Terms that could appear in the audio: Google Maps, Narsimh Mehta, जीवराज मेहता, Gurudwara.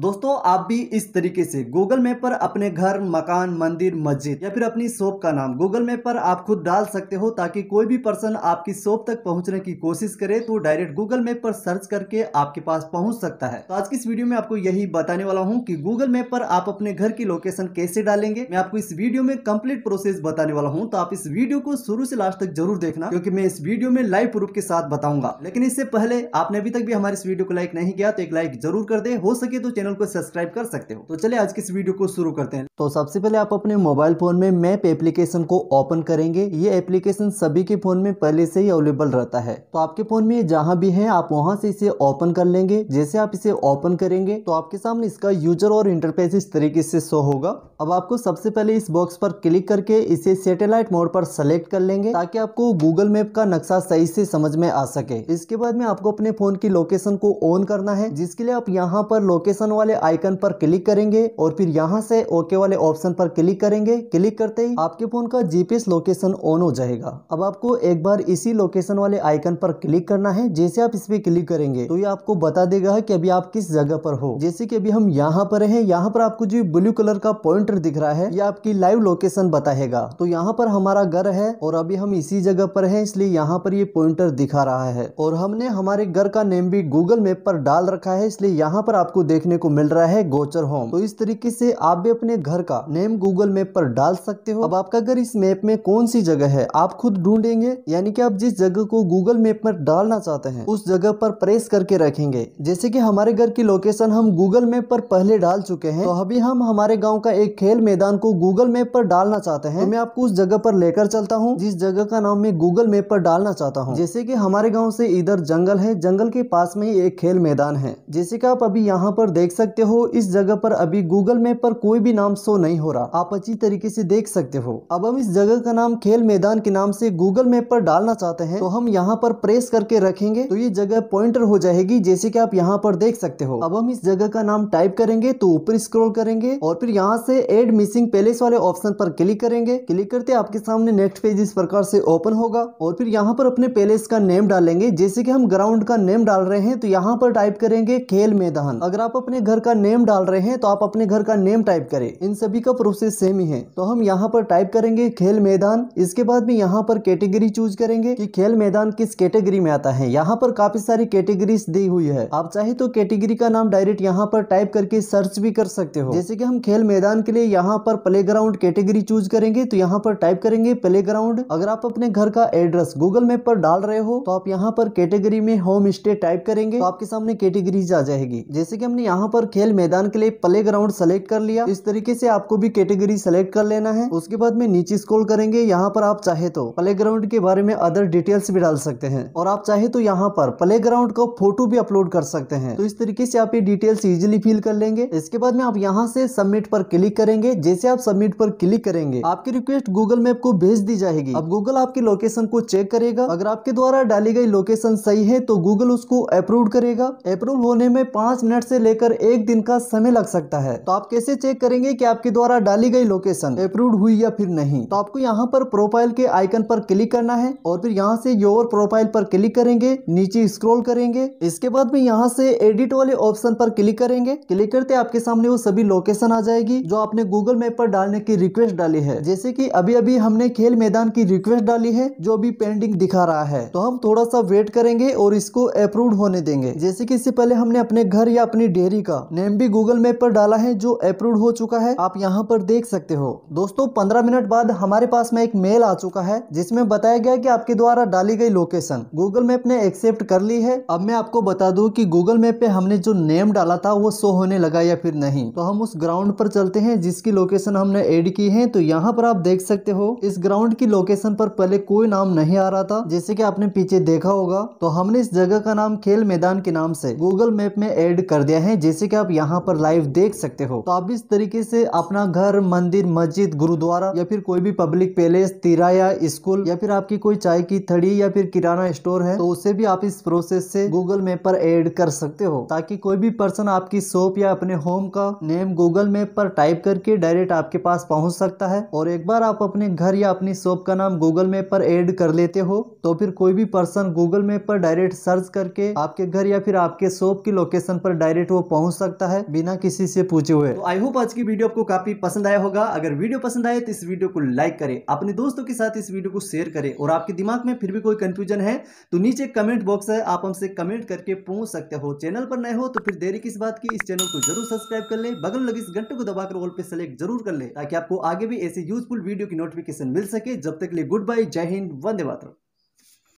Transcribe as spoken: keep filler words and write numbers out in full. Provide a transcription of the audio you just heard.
दोस्तों आप भी इस तरीके से गूगल मैप पर अपने घर, मकान, मंदिर, मस्जिद या फिर अपनी शॉप का नाम गूगल मैप पर आप खुद डाल सकते हो, ताकि कोई भी पर्सन आपकी शॉप तक पहुंचने की कोशिश करे तो डायरेक्ट गूगल मैप पर सर्च करके आपके पास पहुंच सकता है। तो आज की इस वीडियो में आपको यही बताने वाला हूं कि गूगल मैप पर आप अपने घर की लोकेशन कैसे डालेंगे। मैं आपको इस वीडियो में कंप्लीट प्रोसेस बताने वाला हूँ, तो आप इस वीडियो को शुरू से लास्ट तक जरूर देखना, क्योंकि मैं इस वीडियो में लाइव प्रूफ के साथ बताऊंगा। लेकिन इससे पहले आपने अभी तक भी हमारे इस वीडियो को लाइक नहीं किया तो एक लाइक जरूर कर दे, हो सके तो चैनल को सब्सक्राइब कर सकते हो। तो चलिए आज की इस वीडियो को शुरू करते हैं। तो सबसे पहले आप अपने मोबाइल फोन में मैप एप्लीकेशन को ओपन करेंगे। ये एप्लीकेशन सभी के फोन में पहले से ही अवेलेबल रहता है, तो आपके फोन में जहां भी है आप वहां से इसे ओपन कर लेंगे। जैसे आप इसे ओपन करेंगे तो आपके सामने इसका यूजर और इंटरफेस इस तरीके से शो होगा। अब आपको सबसे पहले इस बॉक्स पर क्लिक करके इसे सैटेलाइट मोड पर सेलेक्ट कर लेंगे, ताकि आपको गूगल मैप का नक्शा सही से समझ में आ सके। इसके बाद में आपको अपने फोन की लोकेशन को ऑन करना है, जिसके लिए आप यहाँ पर लोकेशन वाले आइकन पर क्लिक करेंगे और फिर यहाँ से ओके वाले ऑप्शन पर क्लिक करेंगे। क्लिक करते ही आपके फोन का जीपीएस लोकेशन ऑन हो जाएगा। अब आपको एक बार इसी लोकेशन वाले आइकन पर क्लिक करना है। जैसे आप इस पे क्लिक करेंगे तो ये आपको बता देगा कि अभी आप किस जगह पर हो। जैसे कि अभी हम यहाँ पर हैं, यहाँ पर आपको जो ब्लू कलर का पॉइंटर दिख रहा है ये आपकी लाइव लोकेशन बताएगा। तो यहाँ पर हमारा घर है और अभी हम इसी जगह पर है, इसलिए यहाँ पर ये पॉइंटर दिखा रहा है। और हमने हमारे घर का नेम भी गूगल मैप पर डाल रखा है, इसलिए यहाँ पर आपको देखने को मिल रहा है गोचर होम। तो इस तरीके से आप भी अपने घर का नेम गूगल मैप पर डाल सकते हो। अब आपका घर इस मैप में कौन सी जगह है आप खुद ढूंढेंगे, यानी कि आप जिस जगह को गूगल मैप पर डालना चाहते हैं उस जगह पर प्रेस करके रखेंगे। जैसे कि हमारे घर की लोकेशन हम गूगल मैप पर पहले डाल चुके हैं, तो अभी हम हमारे गाँव का एक खेल मैदान को गूगल मैप पर डालना चाहते हैं। तो मैं आपको उस जगह पर लेकर चलता हूँ जिस जगह का नाम मैं गूगल मैप पर डालना चाहता हूँ। जैसे कि हमारे गाँव से इधर जंगल है, जंगल के पास में ही एक खेल मैदान है। जैसे कि आप अभी यहाँ पर देख सकते हो इस जगह पर अभी गूगल मैप पर कोई भी नाम शो नहीं हो रहा, आप अच्छी तरीके से देख सकते हो। अब हम इस जगह का नाम खेल मैदान के नाम से गूगल मैप पर डालना चाहते हैं, तो हम यहाँ पर प्रेस करके रखेंगे तो ये जगह पॉइंटर हो जाएगी, जैसे कि आप यहाँ पर देख सकते हो। अब हम इस जगह का नाम टाइप करेंगे तो ऊपर स्क्रॉल करेंगे और फिर यहाँ से एड मिसिंग पैलेस वाले ऑप्शन पर क्लिक करेंगे। क्लिक करते आपके सामने नेक्स्ट पेज इस प्रकार से ओपन होगा और फिर यहाँ पर अपने पैलेस का नेम डालेंगे। जैसे कि हम ग्राउंड का नेम डाल रहे हैं तो यहाँ पर टाइप करेंगे खेल मैदान। अगर आप अपने घर का नेम डाल रहे हैं तो आप अपने घर का नेम टाइप करें, इन सभी का प्रोसेस सेम ही है। तो हम यहाँ पर टाइप करेंगे खेल मैदान। इसके बाद में यहाँ पर कैटेगरी चूज करेंगे कि खेल मैदान किस कैटेगरी में आता है। यहाँ पर काफी सारी कैटेगरीज दी हुई है, आप चाहे तो कैटेगरी का नाम डायरेक्ट यहाँ पर टाइप करके सर्च भी कर सकते हो। जैसे कि हम खेल मैदान के लिए यहाँ पर प्ले ग्राउंड कैटेगरी चूज करेंगे तो यहाँ पर टाइप करेंगे प्ले ग्राउंड। अगर आप अपने घर का एड्रेस गूगल मैप पर डाल रहे हो तो आप यहाँ पर कैटेगरी में होम स्टे टाइप करेंगे तो आपके सामने कैटेगरीज आ जाएगी। जैसे कि हमने यहाँ पर खेल मैदान के लिए प्ले ग्राउंड सेलेक्ट कर लिया। इस तरीके से आपको भी कैटेगरी सेलेक्ट कर लेना है। उसके बाद में नीचे स्क्रॉल करेंगे, यहाँ पर आप चाहे तो प्ले ग्राउंड के बारे में अदर डिटेल्स भी डाल सकते हैं और आप चाहे तो यहाँ पर प्ले ग्राउंड का फोटो भी अपलोड कर सकते हैं। तो इस तरीके से आप ये डिटेल्स इजिली फिल कर लेंगे। इसके बाद में आप यहाँ से सबमिट पर क्लिक करेंगे। जैसे आप सबमिट पर क्लिक करेंगे आपकी रिक्वेस्ट गूगल मैप को भेज दी जाएगी। अब गूगल आपकी लोकेशन को चेक करेगा, अगर आपके द्वारा डाली गई लोकेशन सही है तो गूगल उसको अप्रूव करेगा। अप्रूव होने में पांच मिनट से लेकर एक दिन का समय लग सकता है। तो आप कैसे चेक करेंगे कि आपके द्वारा डाली गई लोकेशन अप्रूव हुई या फिर नहीं, तो आपको यहाँ पर प्रोफाइल के आइकन पर क्लिक करना है और फिर यहाँ से योर प्रोफाइल पर क्लिक करेंगे, नीचे स्क्रॉल करेंगे। इसके बाद में यहाँ से एडिट वाले ऑप्शन पर क्लिक करेंगे। क्लिक करते आपके सामने वो सभी लोकेशन आ जाएगी जो आपने गूगल मैप पर डालने की रिक्वेस्ट डाली है। जैसे कि अभी अभी हमने खेल मैदान की रिक्वेस्ट डाली है जो अभी पेंडिंग दिखा रहा है, तो हम थोड़ा सा वेट करेंगे और इसको अप्रूव होने देंगे। जैसे कि इससे पहले हमने अपने घर या अपनी डेयरी का नेम भी गूगल मैप पर डाला है जो अप्रूव हो चुका है, आप यहाँ पर देख सकते हो। दोस्तों पंद्रह मिनट बाद हमारे पास में एक मेल आ चुका है जिसमें बताया गया कि आपके द्वारा डाली गई लोकेशन गूगल मैप ने एक्सेप्ट कर ली है। अब मैं आपको बता दूं कि गूगल मैप पे हमने जो नेम डाला था वो शो होने लगा या फिर नहीं। तो हम उस ग्राउंड पर चलते हैं जिसकी लोकेशन हमने एड की है। तो यहाँ पर आप देख सकते हो इस ग्राउंड की लोकेशन पर पहले कोई नाम नहीं आ रहा था, जैसे कि आपने पीछे देखा होगा। तो हमने इस जगह का नाम खेल मैदान के नाम से गूगल मैप में ऐड कर दिया है, जैसे कि आप यहाँ पर लाइव देख सकते हो। तो आप इस तरीके से अपना घर, मंदिर, मस्जिद, गुरुद्वारा या फिर कोई भी पब्लिक पैलेस, तिराया, स्कूल या फिर आपकी कोई चाय की थड़ी या फिर किराना स्टोर है तो उसे भी आप इस प्रोसेस से गूगल मैप पर ऐड कर सकते हो, ताकि कोई भी पर्सन आपकी शॉप या अपने होम का नेम गूगल मैप पर टाइप करके डायरेक्ट आपके पास पहुंच सकता है। और एक बार आप अपने घर या अपनी शॉप का नाम गूगल मैप पर ऐड कर लेते हो तो फिर कोई भी पर्सन गूगल मैप पर डायरेक्ट सर्च करके आपके घर या फिर आपके शॉप की लोकेशन पर डायरेक्ट वो पहुंच सकता है बिना किसी से पूछे हुए। तो आई होप आज की वीडियो आपको काफी पसंद आया होगा। अगर वीडियो पसंद आए तो इस वीडियो को लाइक करें, अपने दोस्तों के साथ इस वीडियो को शेयर करें, और आपके दिमाग में फिर भी कोई कंफ्यूजन है तो नीचे कमेंट बॉक्स है, आप हमसे कमेंट करके पूछ सकते हो। चैनल पर नए हो तो फिर देरी किस बात की, इस चैनल को जरूर सब्सक्राइब कर ले, बगल में लगे इस घंटे को दबाकर ऑल पे सेलेक्ट जरूर कर ले ताकि आपको आगे भी ऐसे यूजफुल वीडियो की नोटिफिकेशन मिल सके। जब तक के लिए गुड बाय, जय हिंद, वंदे मातरम।